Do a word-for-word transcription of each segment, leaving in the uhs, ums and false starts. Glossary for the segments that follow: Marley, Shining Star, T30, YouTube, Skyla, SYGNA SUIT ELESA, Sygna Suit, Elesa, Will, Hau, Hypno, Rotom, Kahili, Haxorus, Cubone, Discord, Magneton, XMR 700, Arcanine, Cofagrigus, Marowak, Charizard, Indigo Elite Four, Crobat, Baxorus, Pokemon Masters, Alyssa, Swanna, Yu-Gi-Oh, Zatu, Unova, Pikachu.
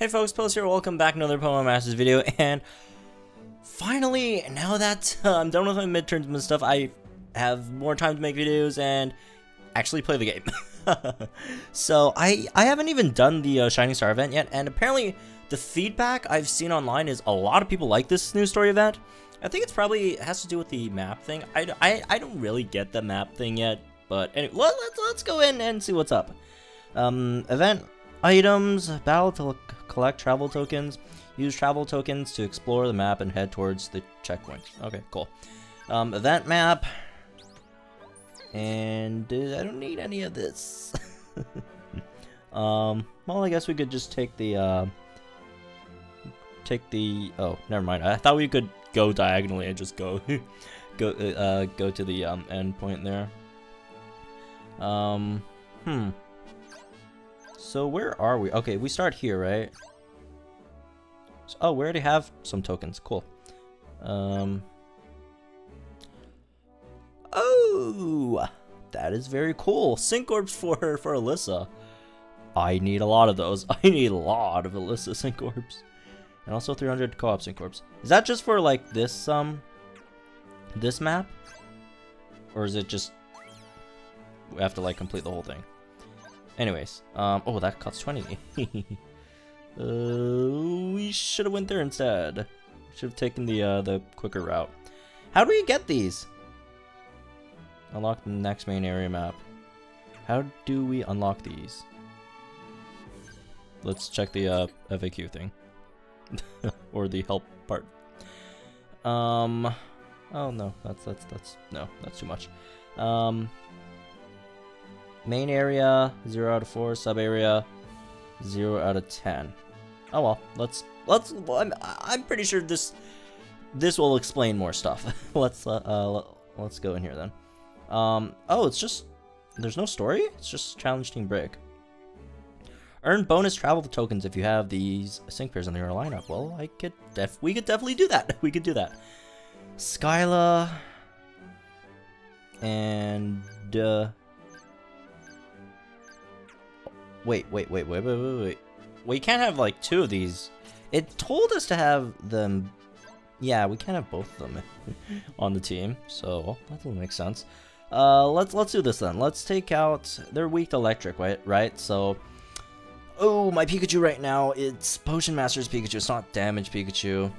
Hey folks, Pils here, welcome back to another Pokemon Masters video, and finally, now that uh, I'm done with my midterms and stuff, I have more time to make videos and actually play the game. So, I, I haven't even done the uh, Shining Star event yet, and apparently the feedback I've seen online is a lot of people like this new story event. I think it's probably it has to do with the map thing. I, I, I don't really get the map thing yet, but anyway, well, let's, let's go in and see what's up. Um, event items, battle to collect travel tokens, use travel tokens to explore the map and head towards the checkpoint. Okay, cool. Um, event map. And uh, I don't need any of this. um, well, I guess we could just take the, uh, take the, oh, never mind. I thought we could go diagonally and just go, go, uh, go to the, um, end point there. Um, hmm. So where are we? Okay, we start here, right? So, oh, we already have some tokens. Cool. Um... Oh, that is very cool. Sync orbs for for Alyssa. I need a lot of those. I need a lot of Alyssa sync orbs, and also three hundred co-op sync orbs. Is that just for like this um this map, or is it just we have to like complete the whole thing? Anyways, um oh, that costs twenty. uh, we should have went there instead. Should have taken the uh, the quicker route. How do we get these? Unlock the next main area map. How do we unlock these? Let's check the uh, F A Q thing. Or the help part. Um oh no, that's that's that's no, that's too much. Um main area zero out of four, sub area zero out of ten. Oh well, let's let's well, I'm, I'm pretty sure this this will explain more stuff. let's uh, uh let's go in here then. Um, oh, it's just, there's no story? It's just challenge Team Break. Earn bonus travel tokens if you have these sync pairs in your lineup. Well, I could def, we could definitely do that. We could do that. Skyla. And, uh. Wait, wait, wait, wait, wait, wait, wait. We can't have, like, two of these. It told us to have them. Yeah, we can't have both of them on the team, so that doesn't make sense. Uh, let's let's do this then. Let's take out. They're weak to electric, right? Right. So, oh, my Pikachu right now. It's Potion Master's Pikachu. It's not Damage Pikachu.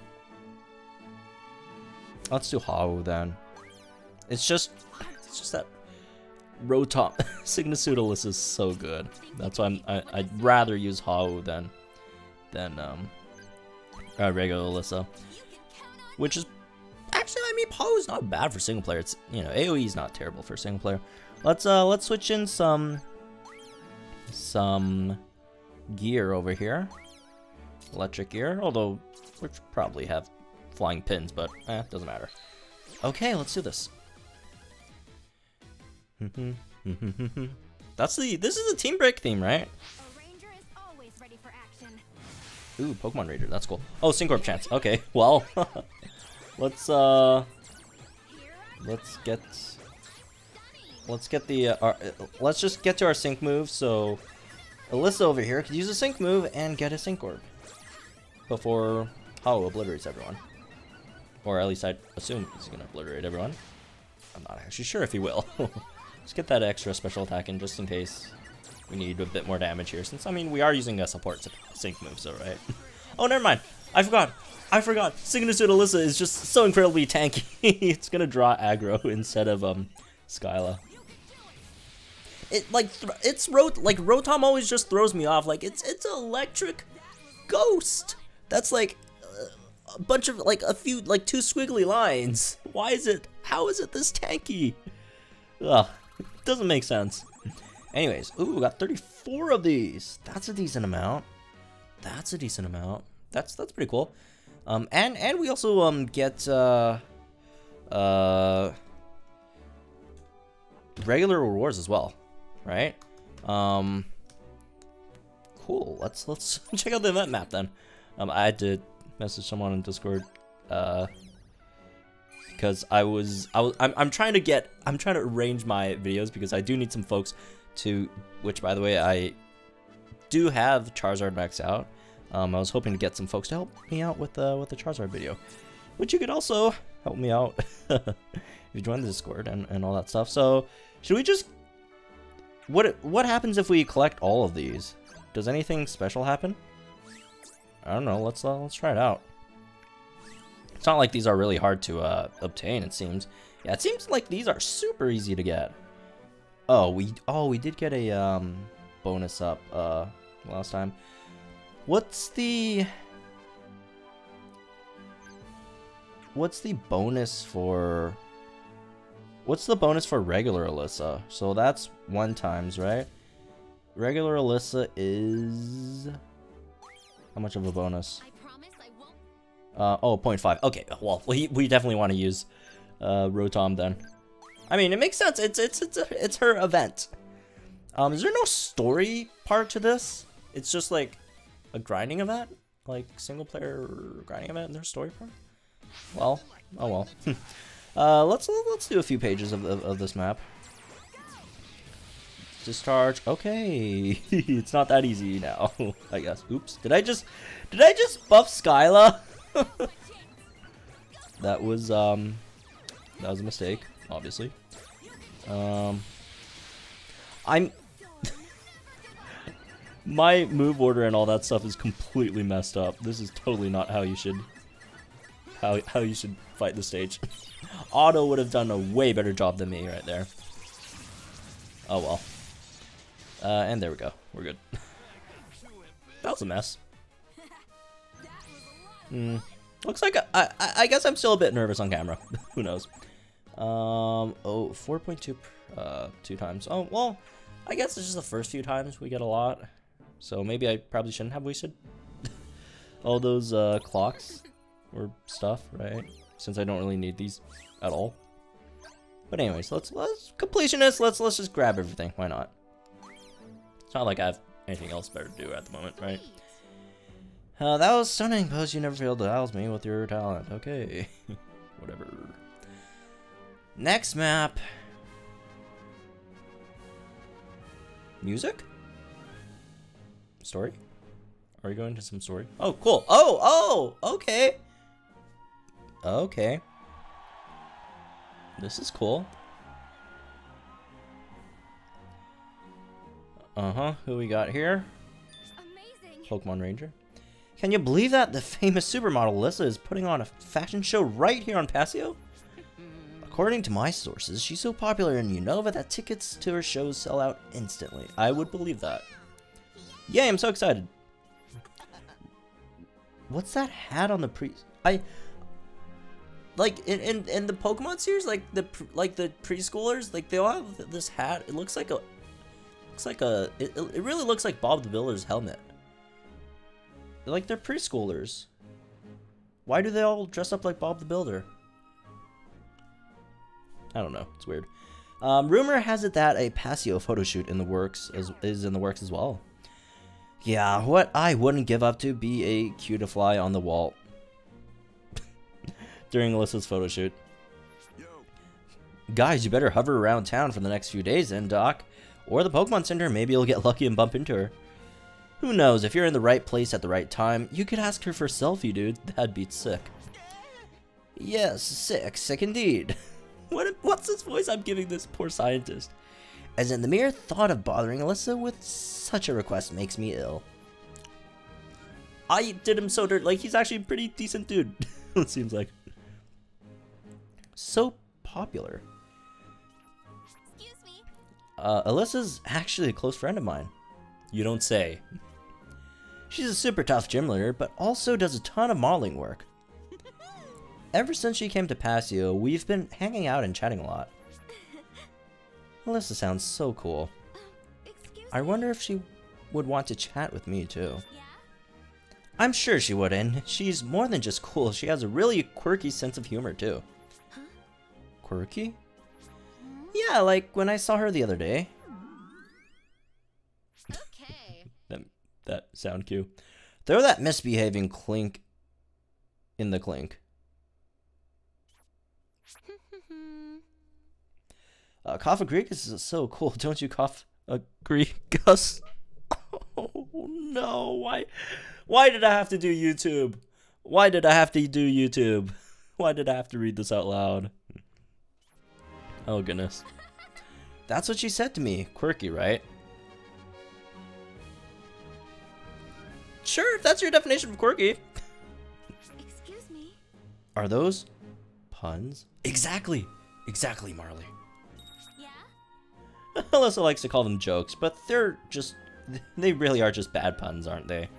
Let's do Hau then. It's just, it's just that Rotom. Sygna Suit ELESA is so good. That's why I'm, I, I'd rather use Hau than than um uh, regular ELESA. Which is actually, I mean, Pau is not bad for single player. It's, you know, A O E is not terrible for single player. Let's uh, let's switch in some some gear over here, electric gear. Although we probably have flying pins, but eh, doesn't matter. Okay, let's do this. That's the this is the Team Break theme, right? Ooh, Pokemon Raider, that's cool. Oh, sync orb chance. Okay, well, let's uh, let's get, let's get the, uh, our, uh, let's just get to our sync move. So, Alyssa over here could use a sync move and get a sync orb before Hau obliterates everyone, or at least I assume he's gonna obliterate everyone. I'm not actually sure if he will. Let's get that extra special attack in just in case. We need a bit more damage here, since, I mean, we are using a support sync move, so, right? Oh, never mind. I forgot. I forgot. Sygna Suit ELESA is just so incredibly tanky. It's gonna draw aggro instead of, um, Skyla. It, like, it's, Rot like, Rotom always just throws me off. Like, it's, it's electric ghost. That's, like, uh, a bunch of, like, a few, like, two squiggly lines. Why is it, how is it this tanky? Ugh. It doesn't make sense. Anyways, ooh, got thirty-four of these. That's a decent amount. That's a decent amount. That's that's pretty cool. Um, and and we also um get uh, uh, regular rewards as well, right? Um, cool. Let's let's check out the event map then. Um, I had to message someone on Discord, uh, because I was I was I'm I'm trying to get I'm trying to arrange my videos because I do need some folks. To which, by the way, I do have Charizard maxed out. Um, I was hoping to get some folks to help me out with uh, with the Charizard video, which you could also help me out if you join the Discord and, and all that stuff. So should we just... What what happens if we collect all of these? Does anything special happen? I don't know. Let's uh, let's try it out. It's not like these are really hard to uh, obtain. It seems. Yeah, it seems like these are super easy to get. Oh, we oh we did get a um, bonus up uh, last time. What's the what's the bonus for? What's the bonus for regular Alyssa? So that's one times, right? Regular Alyssa is... How much of a bonus? Uh, oh, zero point five. Okay, well, we, we definitely want to use uh, Rotom then. I mean, it makes sense. It's it's it's, a, it's her event. Um, is there no story part to this? It's just like a grinding event? Like single player grinding event and there's story part? Well, oh well. Uh, let's let's do a few pages of, of, of this map. Discharge. Okay, it's not that easy now, I guess. Oops. Did I just did I just buff Skyla? That was um that was a mistake, obviously. Um, I'm my move order and all that stuff is completely messed up. This is totally not how you should how how you should fight the stage. Auto would have done a way better job than me right there. Oh well. Uh, and there we go. We're good. That was a mess. Mm. Looks like a, I, I guess I'm still a bit nervous on camera. Who knows? Um. Oh, four point two. Uh, two times. Oh well. I guess it's just the first few times we get a lot. So maybe I probably shouldn't have wasted all those uh, clocks or stuff, right? Since I don't really need these at all. But anyways, let's let's completionist. Let's let's just grab everything. Why not? It's not like I have anything else better to do at the moment, right? Uh, that was stunning, Post. You never failed to house me with your talent. Okay, whatever. Next map. Music. Story. Are we going to some story? Oh, cool. Oh, oh, okay. Okay. This is cool. Uh-huh. Who we got here? Amazing. Pokemon Ranger. Can you believe that? The famous supermodel Alyssa is putting on a fashion show right here on Pasio? According to my sources, she's so popular in Unova that tickets to her shows sell out instantly. I would believe that. Yay, I'm so excited. What's that hat on the priest? I... Like in, in in the Pokemon series, like the like the preschoolers, like they all have this hat. It looks like a, looks like a. It, it really looks like Bob the Builder's helmet. Like they're preschoolers. Why do they all dress up like Bob the Builder? I don't know. It's weird. Um, rumor has it that a Pasio photoshoot in the works is is in the works as well. Yeah, what I wouldn't give up to be a cutafly on the wall. During Alyssa's photo shoot. Yo. Guys, you better hover around town for the next few days then, Doc. Or the Pokemon Center, maybe you'll get lucky and bump into her. Who knows, if you're in the right place at the right time, you could ask her for a selfie, dude. That'd be sick. Yes, sick, sick indeed. What, what's this voice I'm giving this poor scientist? As in, the mere thought of bothering Alyssa with such a request makes me ill. I did him so dirt, like he's actually a pretty decent dude, it seems like. So popular. Excuse me. Uh, Alyssa's actually a close friend of mine. You don't say. She's a super tough gym leader, but also does a ton of modeling work. Ever since she came to Pasio, we've been hanging out and chatting a lot. Alyssa sounds so cool. Uh, excuse I wonder me? If she would want to chat with me too. Yeah? I'm sure she would, and she's more than just cool. She has a really quirky sense of humor too. Quirky? Yeah, like when I saw her the other day. Okay. that, that sound cue. Throw that misbehaving clink in the clink. uh, Cofagrigus is so cool, don't you, Cofagrigus? Oh no, why, Why did I have to do YouTube? Why did I have to do YouTube? Why did I have to read this out loud? Oh, goodness. That's what she said to me. Quirky, right? Sure, if that's your definition of quirky. Excuse me. Are those puns? Exactly. Exactly, Marley. Yeah. Alyssa likes to call them jokes, but they're just... They really are just bad puns, aren't they?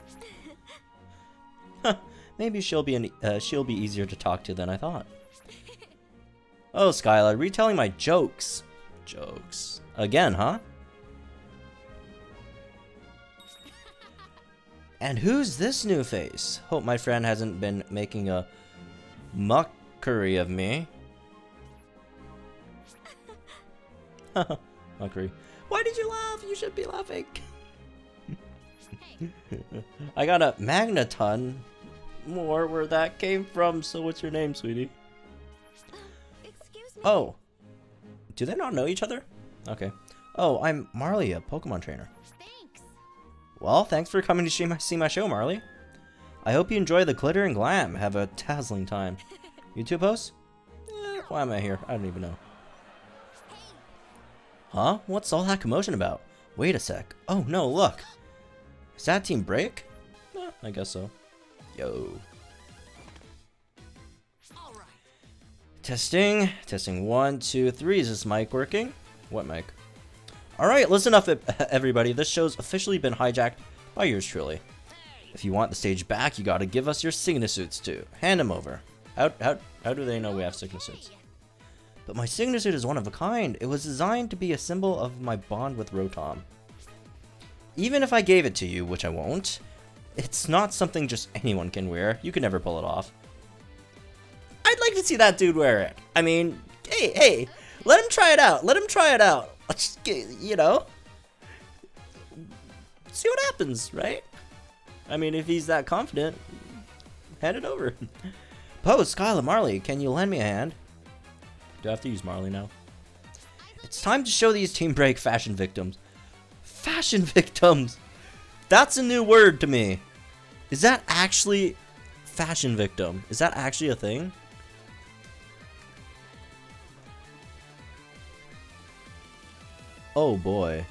Huh. Maybe she'll be an, uh, she'll be easier to talk to than I thought. Oh, Skyla, retelling my jokes. Jokes. Again, huh? And who's this new face? Hope my friend hasn't been making a muckery of me. Muckery. Why did you laugh? You should be laughing. I got a Magneton. More where that came from, so what's your name, sweetie? Excuse me. Oh. Do they not know each other? Okay. Oh, I'm Marley, a Pokemon trainer. Thanks. Well, thanks for coming to see my show, Marley. I hope you enjoy the glitter and glam. Have a dazzling time. YouTube host? Eh, why am I here? I don't even know. Huh? What's all that commotion about? Wait a sec. Oh, no, look. Is that Team Break? Eh, I guess so. Yo. All right. Testing. Testing one, two, three. Is this mic working? What mic? Alright, listen up, everybody. This show's officially been hijacked by yours truly. If you want the stage back, you gotta give us your Sygna Suits too. Hand them over. How, how, how do they know we have Sygna Suits? But my Sygna Suit is one of a kind. It was designed to be a symbol of my bond with Rotom. Even if I gave it to you, which I won't, it's not something just anyone can wear. You can never pull it off. I'd like to see that dude wear it. I mean, hey, hey, let him try it out. Let him try it out. Let's get, you know, see what happens, right? I mean, if he's that confident, hand it over. Post, Skyla, Marley, can you lend me a hand? Do I have to use Marley now? It's time to show these Team Break fashion victims. Fashion victims. That's a new word to me. Is that actually fashion victim? Is that actually a thing? Oh boy.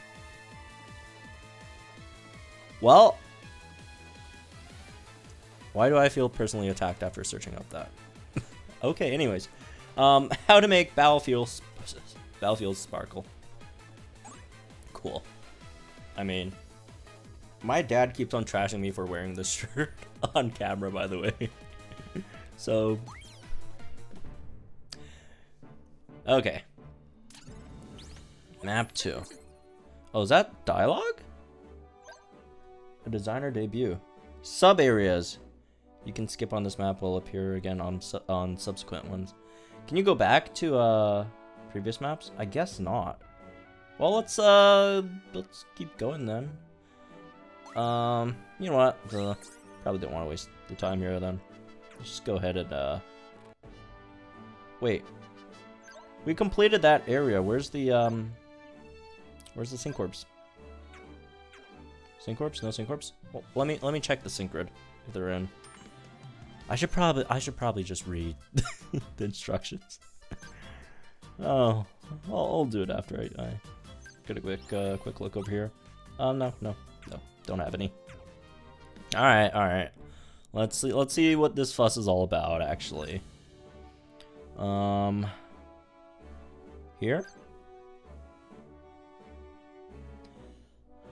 Well, why do I feel personally attacked after searching up that? Okay, anyways. Um, how to make battlefields, battlefields sparkle. Cool. I mean... My dad keeps on trashing me for wearing this shirt on camera, by the way. So, okay. Map two. Oh, is that dialogue? A designer debut. Sub areas. You can skip on this map. Will appear again on su on subsequent ones. Can you go back to uh previous maps? I guess not. Well, let's uh let's keep going then. Um, you know what? Uh, probably didn't want to waste the time here then. Let's just go ahead and, uh... Wait. We completed that area. Where's the, um... Where's the Syncorps? Syncorps? No Syncorps? Well, let me, let me check the Syncrid, if they're in. I should probably, I should probably just read the instructions. Oh, I'll, I'll do it after I, I get a quick, uh, quick look over here. Um, no, no, no. Don't have any. All right, all right. Let's see. Let's see what this fuss is all about, actually. Um, here.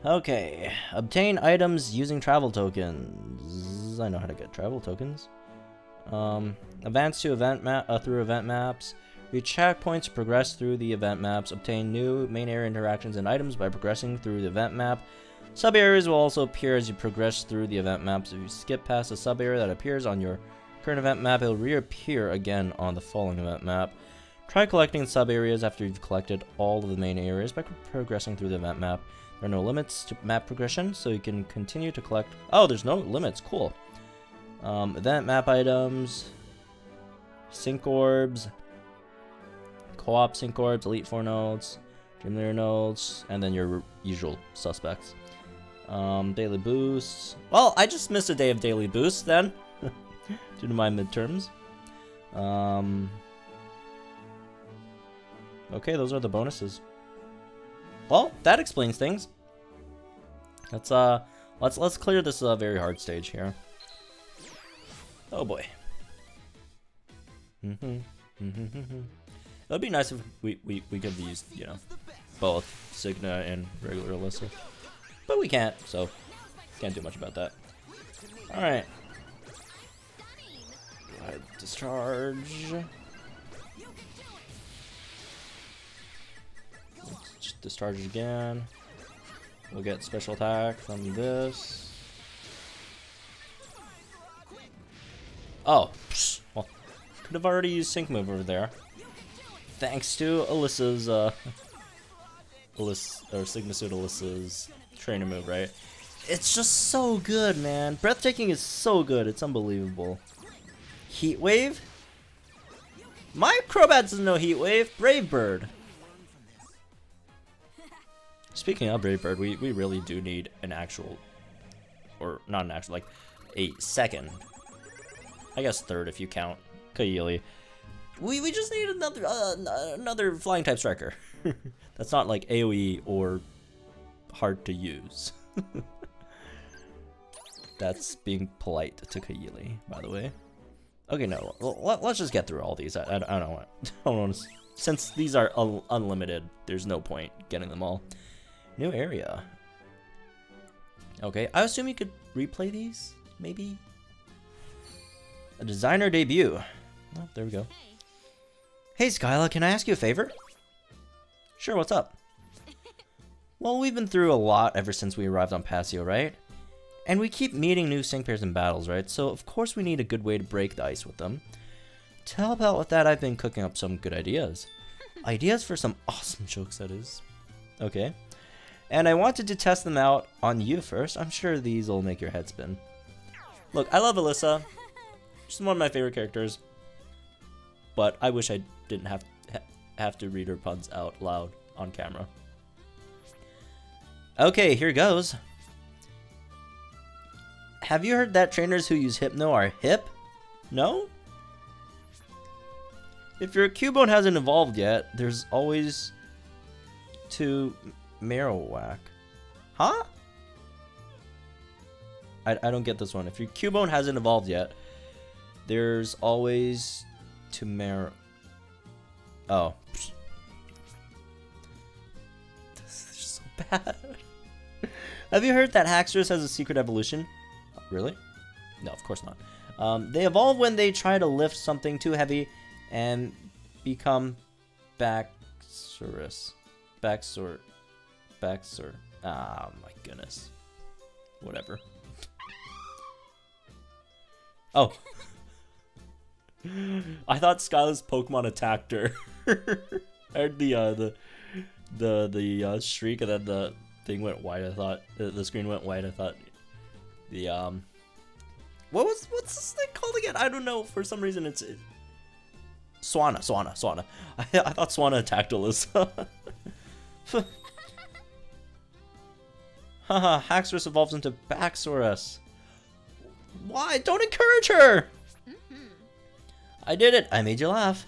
Okay. Obtain items using travel tokens. I know how to get travel tokens. Um, advance to event map uh, through event maps. Reach checkpoints to progress through the event maps. Obtain new main area interactions and items by progressing through the event map. Sub-areas will also appear as you progress through the event maps. If you skip past a sub-area that appears on your current event map, it'll reappear again on the following event map. Try collecting sub-areas after you've collected all of the main areas by progressing through the event map. There are no limits to map progression, so you can continue to collect... Oh, there's no limits. Cool. Um, event map items. Sync orbs. Co-op sync orbs. Elite Four nodes. Gym leader nodes. And then your usual suspects. Um, daily boosts. Well, I just missed a day of daily boosts then, due to my midterms. Um, okay, those are the bonuses. Well, that explains things. Let's uh, let's let's clear this uh, very hard stage here. Oh boy. Mm-hmm. Mm-hmm. It would be nice if we we we could use, you know, both Sygna and regular Elesa, but we can't, so can't do much about that. All right. Glide discharge. Let's just discharge it again. We'll get special attack from this. Oh, well, could have already used sync move over there. Thanks to Alyssa's, uh, Alyssa, or Sygna Suit Elesa's trainer move, right? It's just so good, man. Breathtaking is so good. It's unbelievable. Heat Wave? My Crobat doesn't know Heat Wave. Brave Bird. Speaking of Brave Bird, we, we really do need an actual, or not an actual, like a second. I guess third if you count Kahili. We, we just need another uh, another flying type striker. That's not like A O E or hard to use. That's being polite to Kahili, by the way. Okay, no, let, let's just get through all these. I, I, I don't want. I don't want to, since these are un unlimited, there's no point getting them all. New area. Okay, I assume you could replay these, maybe. A designer debut. Oh, there we go. Hey Skyla, can I ask you a favor? Sure, what's up? Well, we've been through a lot ever since we arrived on Pasio, right? And we keep meeting new sync pairs in battles, right? So of course we need a good way to break the ice with them. To help out with that, I've been cooking up some good ideas. Ideas for some awesome jokes, that is. Okay. And I wanted to test them out on you first. I'm sure these will make your head spin. Look, I love Alyssa. She's one of my favorite characters. But I wish I didn't have ha have to read her puns out loud on camera. Okay, here goes. Have you heard that trainers who use Hypno are hip? No? If your Cubone hasn't evolved yet, there's always to Marowak. Huh? I, I don't get this one. If your Cubone hasn't evolved yet, there's always to Marowak. Oh. This is just so bad. Have you heard that Haxorus has a secret evolution? Really? No, of course not. Um, they evolve when they try to lift something too heavy and become Baxorus. Baxor. Baxor. Ah, my goodness. Whatever. Oh. I thought Skyla's Pokemon attacked her. I heard the uh, the the the uh, shriek, and then the thing went white. I thought the, the screen went white. I thought the um, what was what's this thing called again? I don't know. For some reason, it's it, Swanna, Swanna, Swanna. I, I thought Swanna attacked Alyssa. Haha, Haxorus evolves into Baxorus. Why? Don't encourage her. I did it! I made you laugh.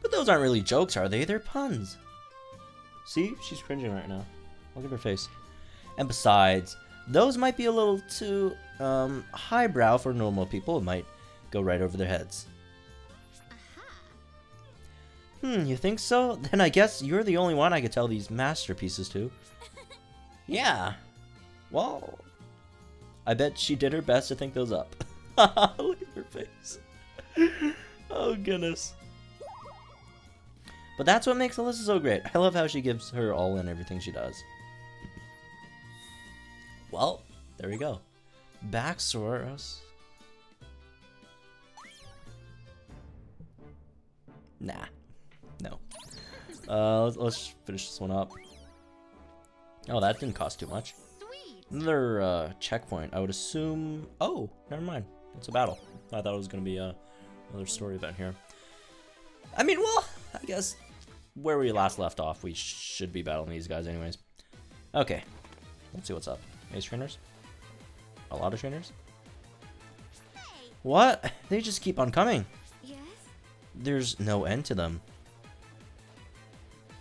But those aren't really jokes, are they? They're puns. See? She's cringing right now. Look at her face. And besides, those might be a little too um, highbrow for normal people. It might go right over their heads. Uh-huh. Hmm, you think so? Then I guess you're the only one I could tell these masterpieces to. Yeah. Well, I bet she did her best to think those up. Look at her face. Oh goodness. But that's what makes Alyssa so great. I love how she gives her all in everything she does. Well, there we go. Baxorus. Nah. No. Uh, let's, let's finish this one up. Oh, that didn't cost too much. Another uh, checkpoint. I would assume... Oh, never mind. It's a battle. I thought it was going to be a... another story event here. I mean, well, I guess where we last left off, we should be battling these guys anyways. Okay, let's see what's up. Maze trainers? A lot of trainers? Hey. What? They just keep on coming. Yes? There's no end to them.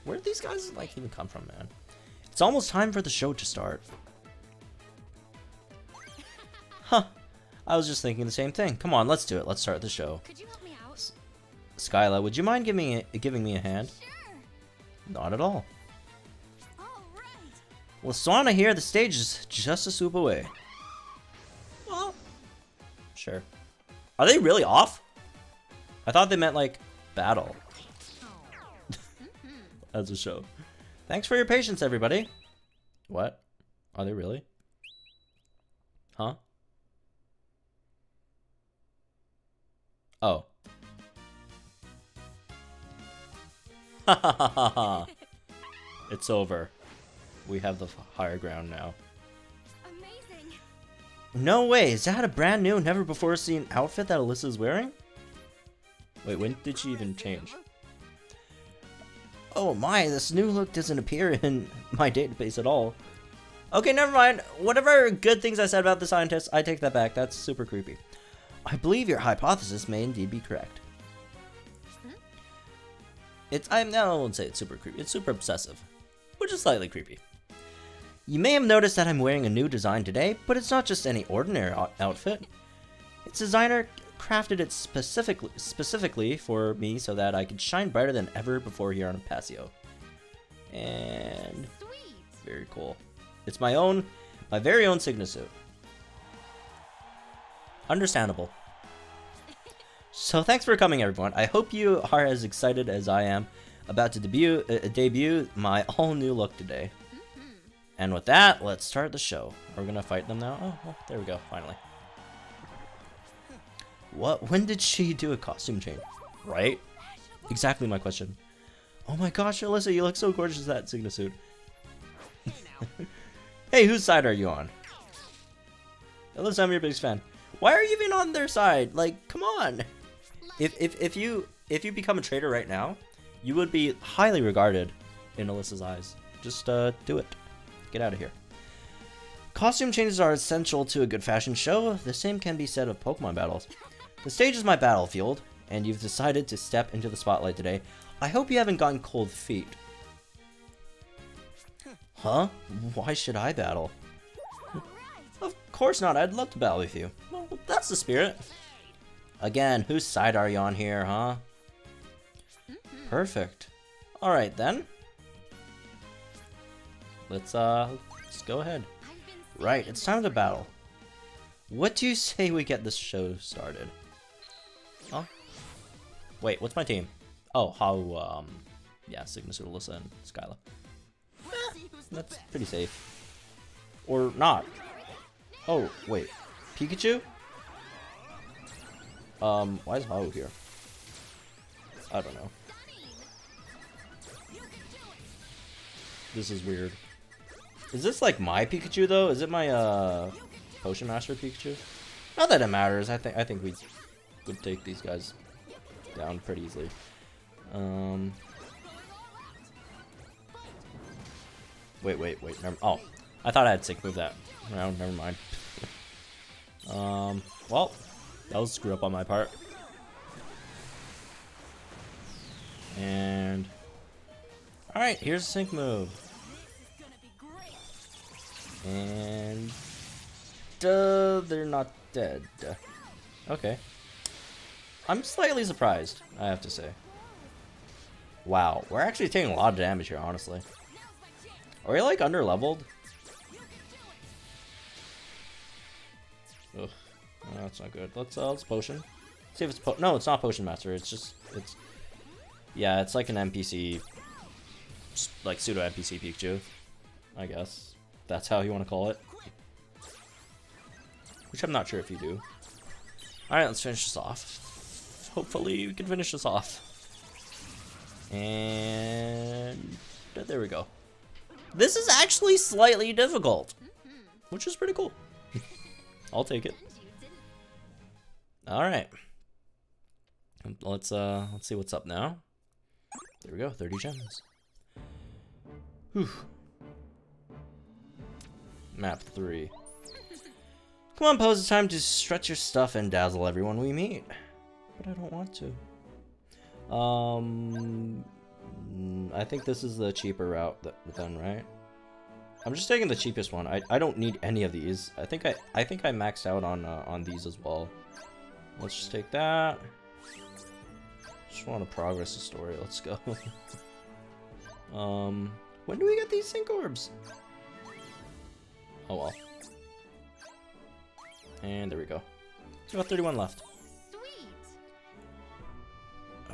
Where did these guys like even come from, man? It's almost time for the show to start. Huh. I was just thinking the same thing. Come on, let's do it. Let's start the show. Could you help me out? S Skyla, would you mind giving me a, giving me a hand? Sure. Not at all. All right. With Swanna here, the stage is just a swoop away. Well, sure. Are they really off? I thought they meant like battle. That's a show. Thanks for your patience, everybody. What? Are they really? Huh? Oh. Ha ha ha ha ha. It's over. We have the higher ground now. Amazing. No way, is that a brand new, never before seen outfit that Alyssa is wearing? Wait, when did she even change? Oh my, this new look doesn't appear in my database at all. Okay, never mind. Whatever good things I said about the scientists, I take that back. That's super creepy. I believe your hypothesis may indeed be correct. Huh? It's, I, no, I won't say it's super creepy. It's super obsessive, which is slightly creepy. You may have noticed that I'm wearing a new design today, but it's not just any ordinary outfit. Its designer crafted it specifically, specifically for me so that I could shine brighter than ever before here on Pasio. And sweet. Very cool. It's my own, my very own Sygna Suit. Understandable. So thanks for coming, everyone. I hope you are as excited as I am about to debut uh, debut my all new look today. Mm-hmm. And with that, let's start the show. Are we gonna fight them now? Oh, well, there we go. Finally. What? When did she do a costume change? Right? Exactly my question. Oh my gosh, Alyssa, you look so gorgeous in that Sygna Suit. Hey, whose side are you on? Alyssa, I'm your biggest fan. Why are you even on their side? Like, come on. If, if if you if you become a traitor right now, you would be highly regarded in Alyssa's eyes. Just uh, do it. Get out of here. Costume changes are essential to a good fashion show. The same can be said of Pokemon battles. The stage is my battlefield, and you've decided to step into the spotlight today. I hope you haven't gotten cold feet. Huh? Why should I battle? Of course not. I'd love to battle with you. Well, that's the spirit. Again, whose side are you on here, huh? Perfect. All right, then. Let's, uh, let's go ahead. Right, it's time to battle. What do you say we get this show started? Oh. Wait, what's my team? Oh, Hau, um... yeah, Sygna Suit, Alyssa, and Skyla. Eh, that's pretty safe. Or not. Oh, wait. Pikachu? Um, why is Hau here? I don't know. This is weird. Is this like my Pikachu though? Is it my uh Potion Master Pikachu? Not that it matters. I think I think we would take these guys down pretty easily. Um Wait, wait, wait. Never, oh, I thought I had sick move that. No, never mind. um well, that was a screw up on my part. And alright, here's a sync move. And uh, they're not dead. Okay. I'm slightly surprised, I have to say. Wow, we're actually taking a lot of damage here, honestly. Are we like under leveled? Ugh, no, that's not good. Let's uh, let's potion. Let's see if it's po no, it's not Potion Master. It's just it's yeah, it's like an N P C, like pseudo N P C Pikachu, I guess. That's how you want to call it. Which I'm not sure if you do. Alright, let's finish this off. Hopefully we can finish this off. And there we go. This is actually slightly difficult. Which is pretty cool. I'll take it. Alright. Let's uh let's see what's up now. There we go, thirty gems. Whew. Map three. Come on, Pose, it's time to stretch your stuff and dazzle everyone we meet. But I don't want to. Um... I think this is the cheaper route then, right? I'm just taking the cheapest one. I, I don't need any of these. I think I I think I maxed out on uh, on these as well. Let's just take that. Just want to progress the story. Let's go. um, when do we get these sync orbs? Oh well. And there we go. There's about thirty-one left.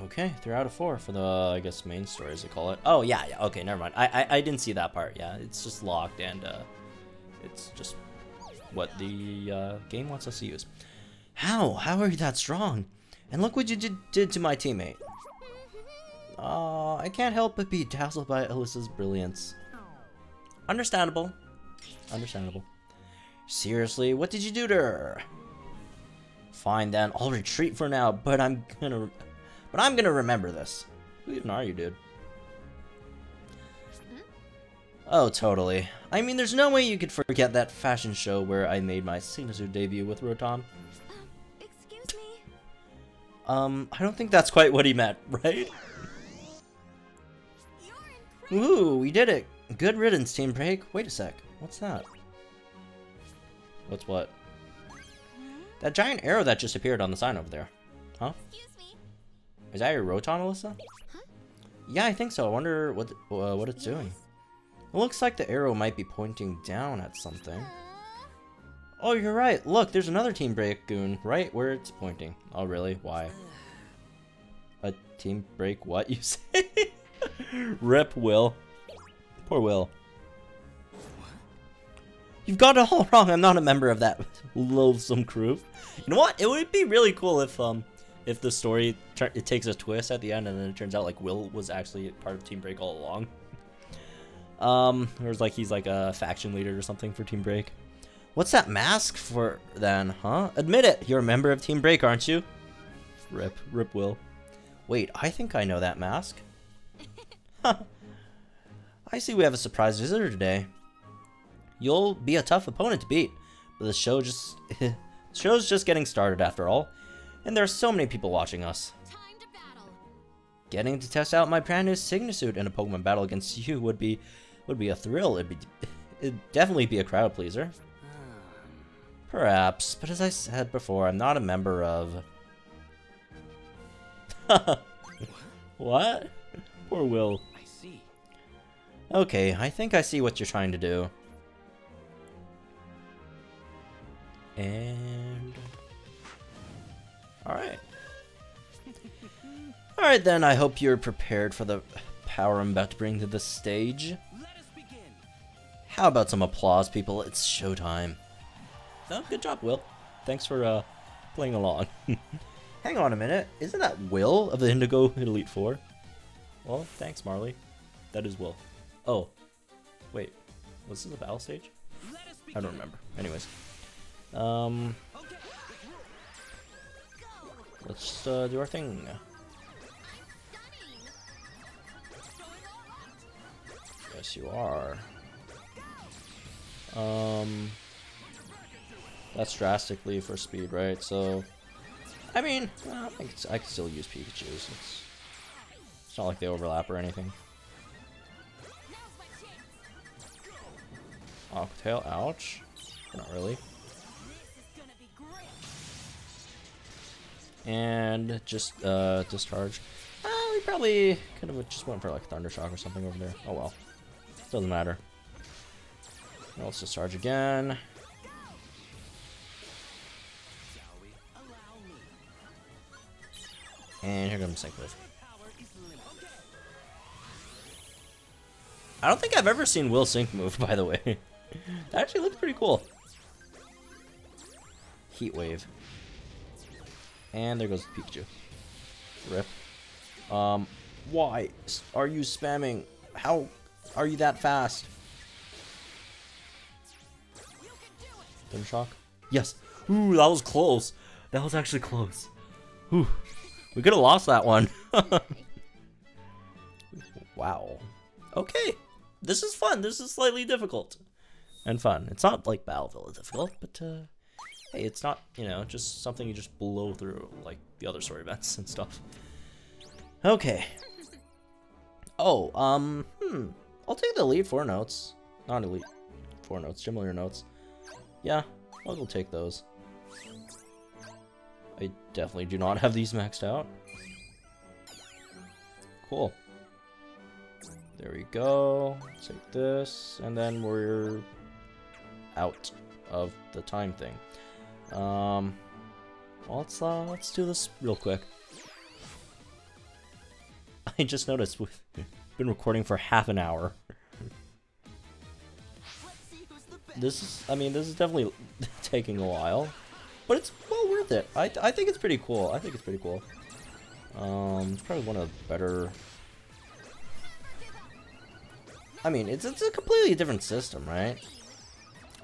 Okay, three out of four for the, uh, I guess, main story, as they call it. Oh, yeah, yeah, okay, never mind. I, I I didn't see that part, yeah. It's just locked, and uh, it's just what the uh, game wants us to use. How? How are you that strong? And look what you did, did to my teammate. Uh, I can't help but be dazzled by Elsa's brilliance. Understandable. Understandable. Seriously, what did you do to her? Fine, then. I'll retreat for now, but I'm gonna... But I'm gonna remember this. Who even are you, dude? Oh, totally. I mean, there's no way you could forget that fashion show where I made my Sygna Suit debut with Rotom. Um, excuse me? Um, I don't think that's quite what he meant, right? Ooh, we did it! Good riddance, Team Break. Wait a sec. What's that? What's what? That giant arrow that just appeared on the sign over there. Huh? Is that your Rotom, Alyssa? Huh? Yeah, I think so. I wonder what uh, what it's doing. It looks like the arrow might be pointing down at something. Oh, you're right. Look, there's another Team Break goon right where it's pointing. Oh, really? Why? A Team Break what, you say? Rip, Will. Poor Will. You've got it all wrong. I'm not a member of that loathsome crew. You know what? It would be really cool if... um. If the story, it takes a twist at the end and then it turns out like Will was actually part of Team Break all along. Um, it was like he's like a faction leader or something for Team Break. What's that mask for then, huh? Admit it, you're a member of Team Break, aren't you? Rip, Rip Will. Wait, I think I know that mask. Huh. I see we have a surprise visitor today. You'll be a tough opponent to beat, but the show just, the show's just getting started after all. And there are so many people watching us. Time to battle. Getting to test out my brand new Sygna Suit in a Pokemon battle against you would be would be a thrill. It'd be it'd definitely be a crowd pleaser. Perhaps, but as I said before, I'm not a member of What? Poor Will. I see. Okay, I think I see what you're trying to do. And Alright. Alright then, I hope you're prepared for the power I'm about to bring to the stage. Let us begin. How about some applause, people? It's showtime. Oh, good job, Will. Thanks for uh, playing along. Hang on a minute. Isn't that Will of the Indigo Elite Four? Well, thanks, Marley. That is Will. Oh. Wait. Was this a battle stage? I don't remember. Anyways. Um... Let's uh, do our thing. Yes, you are. Um, that's drastically for speed, right? So, I mean, well, I think it's, I can still use Pikachu's. It's, it's not like they overlap or anything. Octail, ouch. Not really. And just uh, discharge. Uh, we probably could have just went for like Thunder Shock or something over there. Oh well, doesn't matter. Now let's discharge again. And here comes Sync Wave. I don't think I've ever seen Will Sync move, by the way. That actually looked pretty cool. Heat Wave. And there goes Pikachu. Rip. Um, why are you spamming? How are you that fast? Thunder Shock. Yes. Ooh, that was close. That was actually close. Ooh, we could have lost that one. Wow. Okay. This is fun. This is slightly difficult. and fun. It's not like Battleville difficult, but uh, hey, it's not, you know, just something you just blow through like the other story events and stuff. Okay. Oh, um, hmm. I'll take the Elite Four notes. Not Elite Four notes, Gym Leader notes. Yeah, I'll go take those. I definitely do not have these maxed out. Cool. There we go. Take this, and then we're out of the time thing. Um, well, let's uh, let's do this real quick. I just noticed we've been recording for half an hour. This is, I mean, this is definitely taking a while, but it's well worth it. I I think it's pretty cool. I think it's pretty cool. Um, it's probably one of the better. I mean, it's, it's a completely different system, right?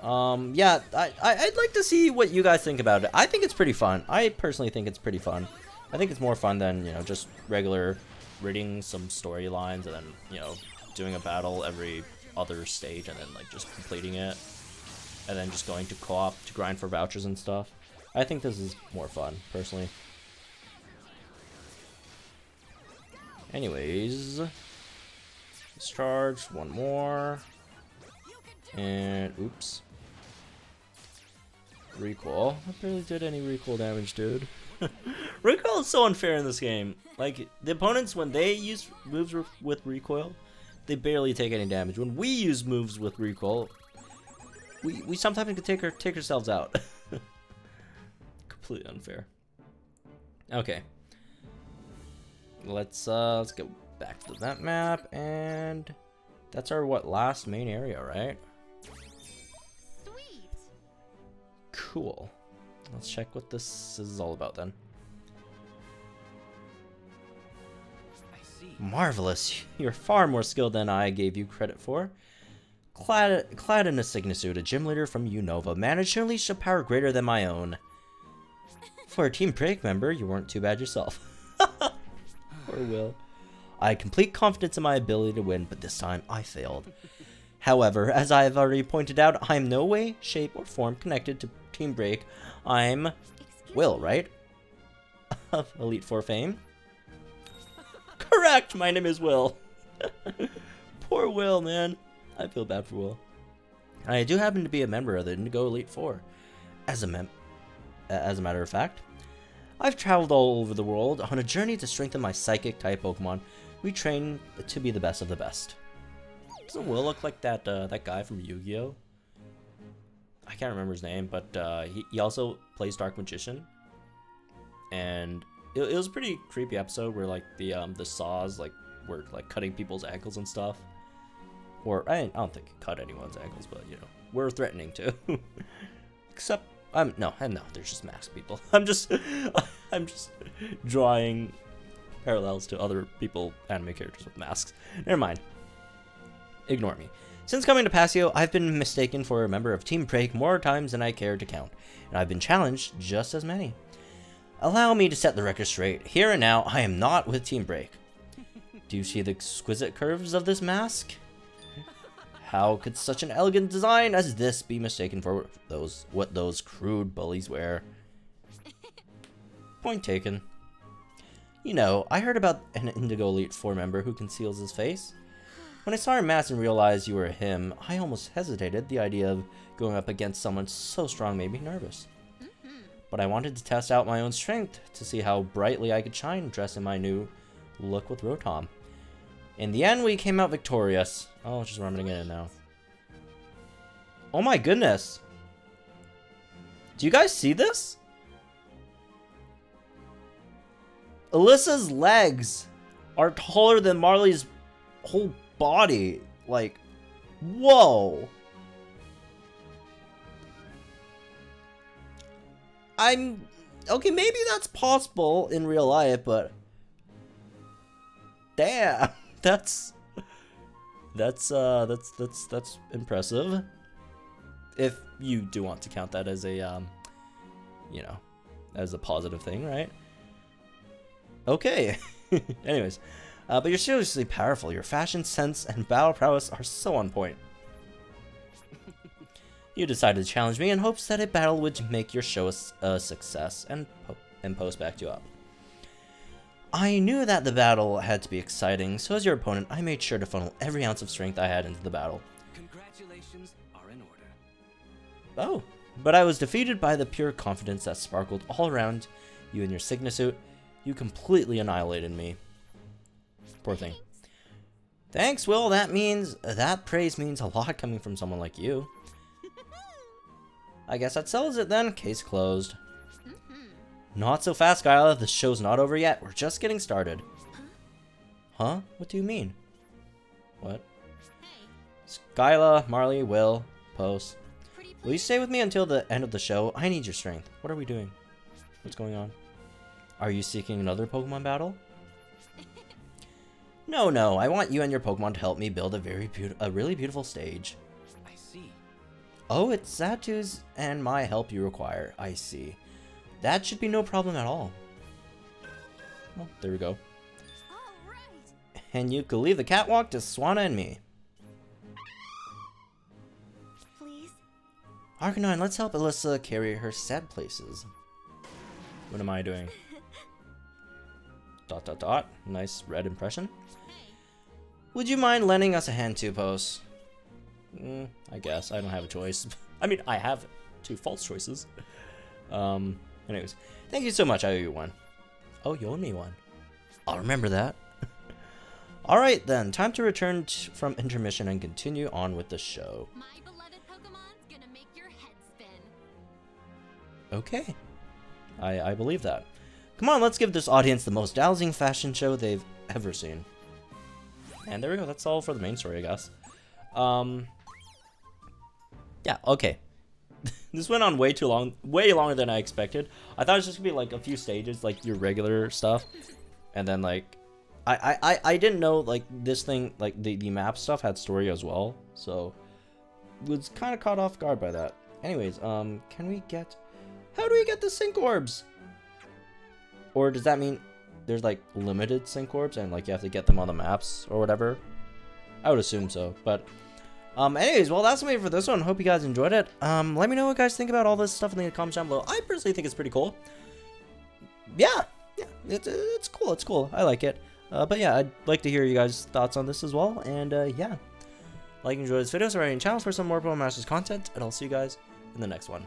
Um, yeah, I, I, I'd like to see what you guys think about it. I think it's pretty fun. I personally think it's pretty fun. I think it's more fun than, you know, just regular reading some storylines and then, you know, doing a battle every other stage and then, like, just completing it. And then just going to co-op to grind for vouchers and stuff. I think this is more fun, personally. Anyways... Discharge, one more, and oops. Recoil. I barely did any recoil damage, dude. Recoil is so unfair in this game. Like, the opponents, when they use moves with recoil, they barely take any damage. When we use moves with recoil, we, we sometimes can take, our, take ourselves out. Completely unfair. Okay. Let's, uh, let's go. Back to that map, and that's our what last main area, right? Sweet. Cool. Let's check what this is all about then. I see. Marvelous! You're far more skilled than I gave you credit for. Clad, clad in a Sygna suit, a gym leader from Unova managed to unleash a power greater than my own. For a Team Break member, you weren't too bad yourself. Or Will. I had complete confidence in my ability to win, but this time I failed. However, as I have already pointed out, I am no way, shape, or form connected to Team Break. I'm Will, right? Of Elite Four fame? Correct! My name is Will. Poor Will, man. I feel bad for Will. And I do happen to be a member of the Indigo Elite Four. As a mem- as a matter of fact, I've traveled all over the world on a journey to strengthen my psychic-type Pokemon. We train to be the best of the best. Doesn't Will look like that uh, that guy from Yu-Gi-Oh? I can't remember his name, but uh, he, he also plays Dark Magician. And it, it was a pretty creepy episode where like the um, the saws like were like cutting people's ankles and stuff. Or I, I don't think it cut anyone's ankles, but you know, we're threatening to. Except. Um, no, no, there's just masked people. I'm just, I'm just drawing parallels to other people, anime characters with masks. Never mind. Ignore me. Since coming to Pasio, I've been mistaken for a member of Team Break more times than I care to count, and I've been challenged just as many. Allow me to set the record straight. Here and now, I am not with Team Break. Do you see the exquisite curves of this mask? How could such an elegant design as this be mistaken for those what those crude bullies wear? Point taken. You know, I heard about an Indigo Elite Four member who conceals his face. When I saw your mask and realized you were him, I almost hesitated. The idea of going up against someone so strong made me nervous. Mm-hmm. But I wanted to test out my own strength to see how brightly I could shine dressed in my new look with Rotom. In the end, we came out victorious. Oh, just rummaging it in now. Oh my goodness. Do you guys see this? Alyssa's legs are taller than Marley's whole body. Like, whoa. I'm... Okay, maybe that's possible in real life, but... Damn. That's that's uh that's that's that's impressive. If you do want to count that as a um you know, as a positive thing, right? Okay. Anyways, uh, but you're seriously powerful. Your fashion sense and battle prowess are so on point. You decided to challenge me in hopes that a battle would make your show a, a success and, po and post backed you up. I knew that the battle had to be exciting, so as your opponent, I made sure to funnel every ounce of strength I had into the battle. Congratulations are in order. Oh, but I was defeated by the pure confidence that sparkled all around you in your Sygna suit. You completely annihilated me. Poor thing. Thanks, Will. That means that praise means a lot coming from someone like you. I guess that sells it then. Case closed. Not so fast, Skyla. The show's not over yet. We're just getting started. Huh? What do you mean? What? Skyla, Marley, Will, Post. Will you stay with me until the end of the show? I need your strength. What are we doing? What's going on? Are you seeking another Pokemon battle? No, no. I want you and your Pokemon to help me build a very a really beautiful stage. I see. Oh, it's Zatu's and my help you require. I see. That should be no problem at all. Well, there we go. All right. And you can leave the catwalk to Swanna and me. Please. Arcanine, let's help Alyssa carry her sad places. What am I doing? Dot dot dot. Nice red impression. Would you mind lending us a hand too, Post? Mm, I guess. I don't have a choice. I mean, I have two false choices. Um, anyways. Thank you so much. I owe you one. Oh, you owe me one. I'll remember that. Alright then. Time to return t from intermission and continue on with the show. My beloved Pokemon's gonna make your head spin. Okay. I, I believe that. Come on, let's give this audience the most rousing fashion show they've ever seen. And there we go. That's all for the main story, I guess. Um, yeah, okay. This went on way too long. Way longer than I expected. I thought it was just going to be like a few stages, like your regular stuff. And then like... I, I, I didn't know like this thing, like the, the map stuff had story as well. So, was kind of caught off guard by that. Anyways, um, can we get... How do we get the sync orbs? Or does that mean there's like limited sync orbs and like you have to get them on the maps or whatever? I would assume so, but um, anyways, well, that's me for this one. Hope you guys enjoyed it. Um, let me know what you guys think about all this stuff in the comments down below. I personally think it's pretty cool. Yeah, yeah, it's it's cool. It's cool. I like it. Uh, but yeah, I'd like to hear you guys' thoughts on this as well. And uh, yeah, like and enjoy this video, subscribe to the channel for some more Pokemon Masters content, and I'll see you guys in the next one.